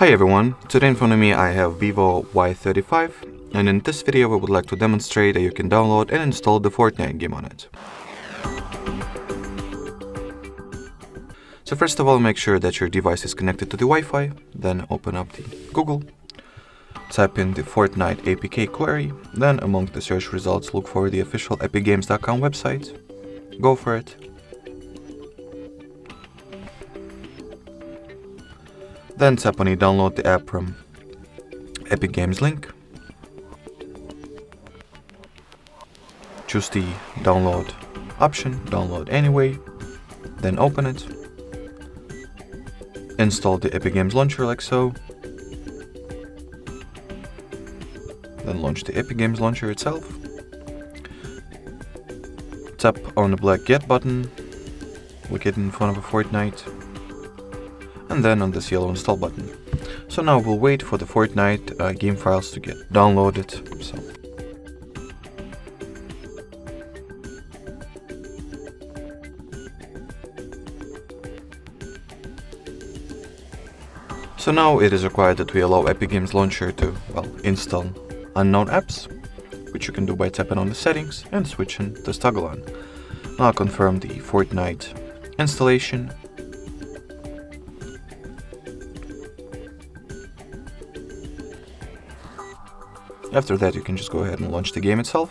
Hi everyone, today in front of me I have Vivo Y35, and in this video we would like to demonstrate that you can download and install the Fortnite game on it. So first of all, make sure that your device is connected to the Wi-Fi, then open up the Google, type in the Fortnite APK query, then among the search results look for the official epicgames.com website, go for it. Then tap on the download the app from Epic Games link. Choose the download option, download anyway, then open it. Install the Epic Games launcher like so. Then launch the Epic Games launcher itself. Tap on the black Get button. We get in front of a Fortnite. And then on this yellow install button. So now we'll wait for the Fortnite game files to get downloaded. So. Now it is required that we allow Epic Games Launcher to, install unknown apps, which you can do by tapping on the settings and switching this toggle on. Now confirm the Fortnite installation. After that, you can just go ahead and launch the game itself,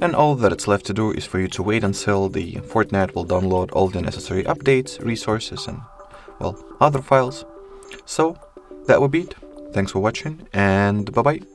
and all that it's left to do is for you to wait until the Fortnite will download all the necessary updates, resources, and, other files. So, that would be it. Thanks for watching, and bye-bye.